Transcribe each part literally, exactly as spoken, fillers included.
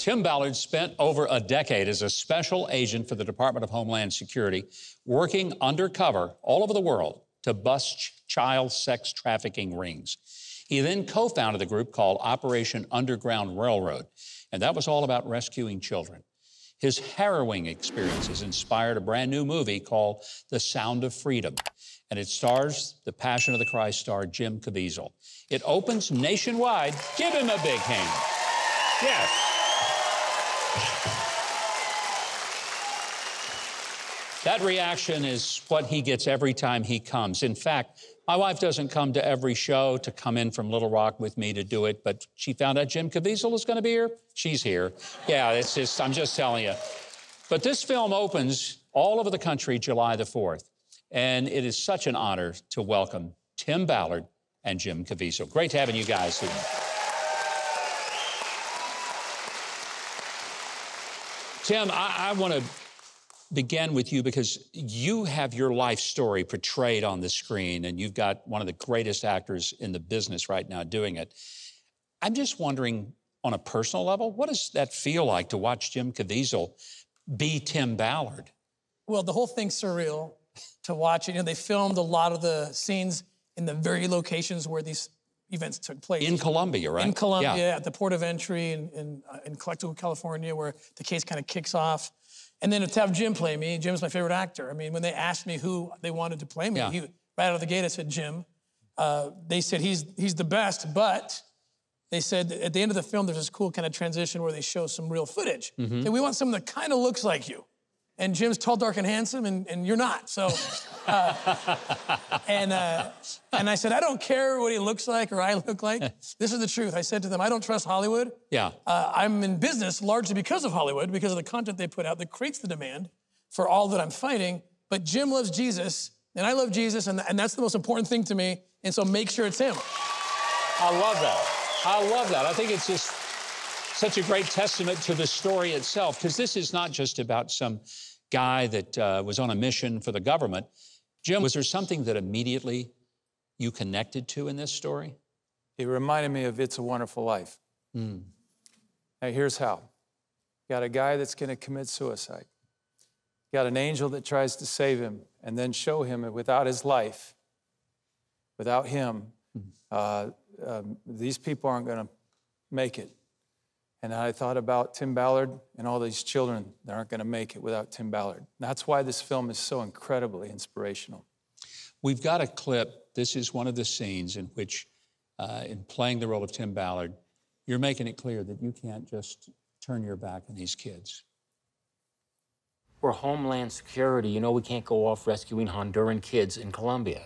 Tim Ballard spent over a decade as a special agent for the Department of Homeland Security, working undercover all over the world to bust child sex trafficking rings. He then co-founded the group called Operation Underground Railroad, and that was all about rescuing children. His harrowing experiences inspired a brand new movie called The Sound of Freedom, and it stars the Passion of the Christ star Jim Caviezel. It opens nationwide. Give him a big hand. Yes. That reaction is what he gets every time he comes. In fact, my wife doesn't come to every show to come in from Little Rock with me to do it, but she found out Jim Caviezel is going to be here. She's here. Yeah, it's just, I'm just telling you. But this film opens all over the country July the fourth, and it is such an honor to welcome Tim Ballard and Jim Caviezel. Great having you guys here. Tim, I, I want to begin with you because you have your life story portrayed on the screen, and you've got one of the greatest actors in the business right now doing it. I'm just wondering, on a personal level, what does that feel like to watch Jim Caviezel be Tim Ballard? Well, the whole thing's surreal to watch. You know, they filmed a lot of the scenes in the very locations where these events took place. In Colombia, right? In Colombia, yeah. At the port of entry in, in, uh, in Calexico, California, where the case kind of kicks off. And then to have Jim play me, Jim's my favorite actor. I mean, when they asked me who they wanted to play me, yeah. he, right out of the gate, I said, Jim. Uh, they said, he's, he's the best, but they said, at the end of the film, there's this cool kind of transition where they show some real footage. Mm-hmm. And we want someone that kind of looks like you. And Jim's tall, dark, and handsome, and, and you're not, so. Uh, and, uh, and I said, I don't care what he looks like or I look like. This is the truth. I said to them, I don't trust Hollywood. Yeah. Uh, I'm in business largely because of Hollywood, because of the content they put out that creates the demand for all that I'm fighting. But Jim loves Jesus, and I love Jesus, and, and that's the most important thing to me, and so make sure it's him. I love that. I love that. I think it's just such a great testament to the story itself, because this is not just about some guy that uh, was on a mission for the government. Jim, was there something that immediately you connected to in this story? It reminded me of It's a Wonderful Life. Mm. Now, here's how. You got a guy that's going to commit suicide. You got an angel that tries to save him and then show him that without his life, without him, mm. uh, um, these people aren't going to make it. And I thought about Tim Ballard and all these children that aren't going to make it without Tim Ballard. That's why this film is so incredibly inspirational. We've got a clip. This is one of the scenes in which, uh, in playing the role of Tim Ballard, you're making it clear that you can't just turn your back on these kids. We're Homeland Security. You know we can't go off rescuing Honduran kids in Colombia.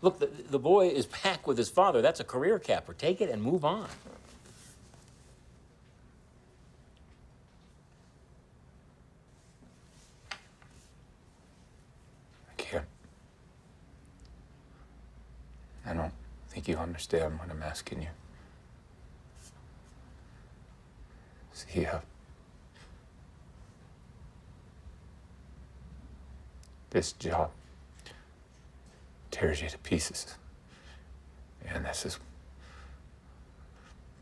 Look, the, the boy is back with his father. That's a career capper. Take it and move on. I don't think you understand what I'm asking you. See, uh, this job tears you to pieces. And this is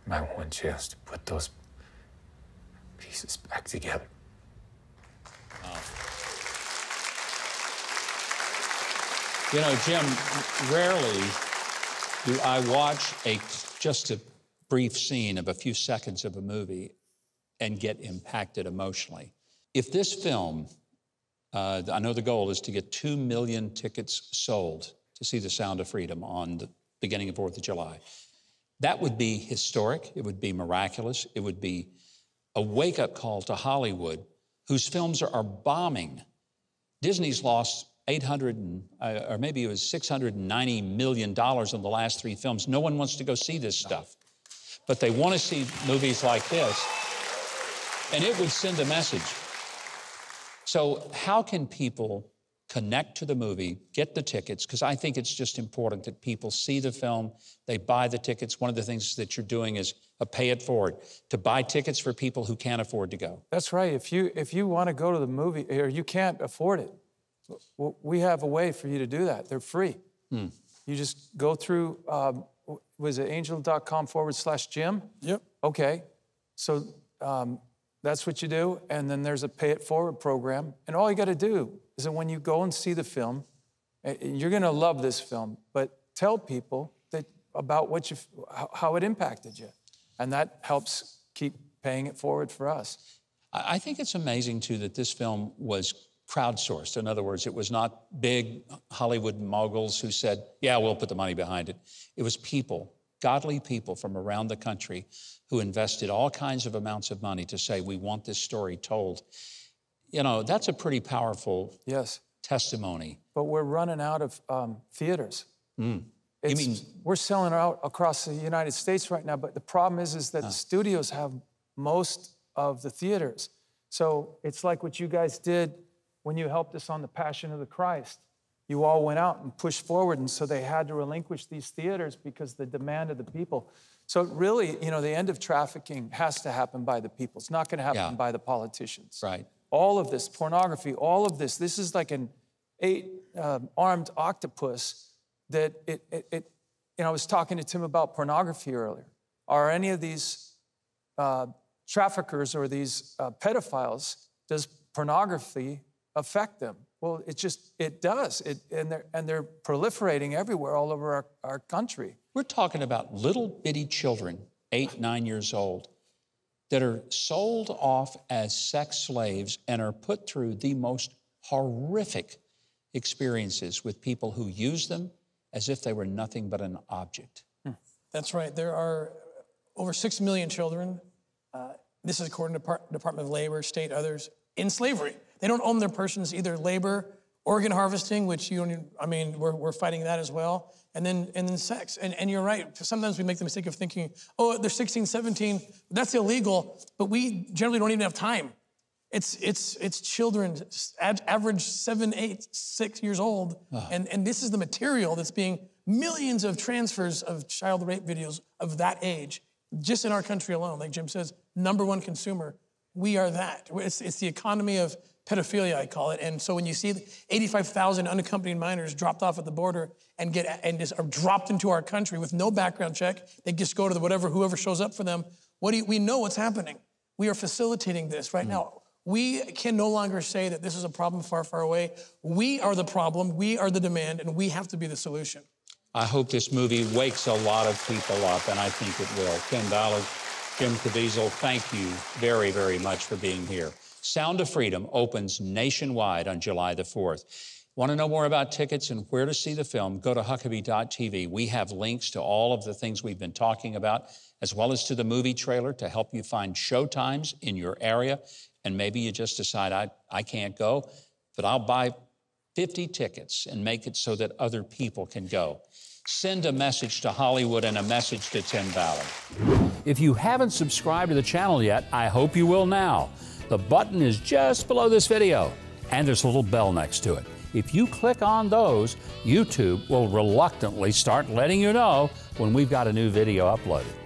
my one chance to put those pieces back together. You know, Jim, rarely do I watch a, just a brief scene of a few seconds of a movie and get impacted emotionally. If this film, uh, I know the goal is to get two million tickets sold to see The Sound of Freedom on the beginning of fourth of July. That would be historic. It would be miraculous. It would be a wake-up call to Hollywood, whose films are bombing. Disney's lost eight hundred and, uh, or maybe it was six hundred ninety million dollars in the last three films. No one wants to go see this stuff, but they want to see movies like this, and it would send a message. So how can people connect to the movie, get the tickets? Because I think it's just important that people see the film, they buy the tickets. One of the things that you're doing is a pay it forward, to buy tickets for people who can't afford to go. That's right. If you, if you want to go to the movie, or you can't afford it, we have a way for you to do that. They're free. Hmm. You just go through, um, was it angel dot com forward slash Jim? Yep. Okay. So um, that's what you do. And then there's a Pay It Forward program. And all you got to do is that when you go and see the film, you're going to love this film, but tell people that about what you, how it impacted you. And that helps keep paying it forward for us. I think it's amazing, too, that this film was crowdsourced. In other words, it was not big Hollywood moguls who said, yeah, we'll put the money behind it. It was people, godly people from around the country who invested all kinds of amounts of money to say, we want this story told. You know, that's a pretty powerful yes. testimony. But we're running out of um, theaters. Mm. You mean, we're selling out across the United States right now, but the problem is, is that uh, the studios have most of the theaters. So it's like what you guys did when you helped us on The Passion of the Christ. You all went out and pushed forward, and so they had to relinquish these theaters because the demand of the people. So really, you know, the end of trafficking has to happen by the people. It's not going to happen yeah. by the politicians. Right. All of this, pornography, all of this, this is like an eight-armed um, octopus that it, it, it, you know, I was talking to Tim about pornography earlier. Are any of these uh, traffickers or these uh, pedophiles, does pornography affect them? Well, it just, it does. It, and, they're, and they're proliferating everywhere all over our, our country. We're talking about little bitty children, eight, nine years old, that are sold off as sex slaves and are put through the most horrific experiences with people who use them as if they were nothing but an object. Hmm. That's right. There are over six million children, uh, this is according to Depart- Department of Labor, state, others, in slavery. They don't own their persons, either labor, organ harvesting, which you don't even, I mean, we're, we're fighting that as well, and then and then sex. And, and you're right, sometimes we make the mistake of thinking, oh, they're sixteen, seventeen, that's illegal, but we generally don't even have time. It's it's it's children, average seven, eight, six years old, oh. and and this is the material that's being millions of transfers of child rape videos of that age, just in our country alone. Like Jim says, number one consumer, we are that. It's it's the economy of pedophilia, I call it. And so when you see eighty-five thousand unaccompanied minors dropped off at the border and get and just are dropped into our country with no background check, they just go to the whatever whoever shows up for them. What do you, we know what's happening? We are facilitating this right mm. now. We can no longer say that this is a problem far, far away. We are the problem, we are the demand, and we have to be the solution. I hope this movie wakes a lot of people up, and I think it will. Tim Ballard, Jim Caviezel, thank you very, very much for being here. Sound of Freedom opens nationwide on July the fourth. Want to know more about tickets and where to see the film? Go to Huckabee dot T V. We have links to all of the things we've been talking about, as well as to the movie trailer to help you find showtimes in your area. And maybe you just decide, I, I can't go, but I'll buy fifty tickets and make it so that other people can go. Send a message to Hollywood and a message to Tim Ballard. If you haven't subscribed to the channel yet, I hope you will now. The button is just below this video, and there's a little bell next to it. If you click on those, YouTube will reluctantly start letting you know when we've got a new video uploaded.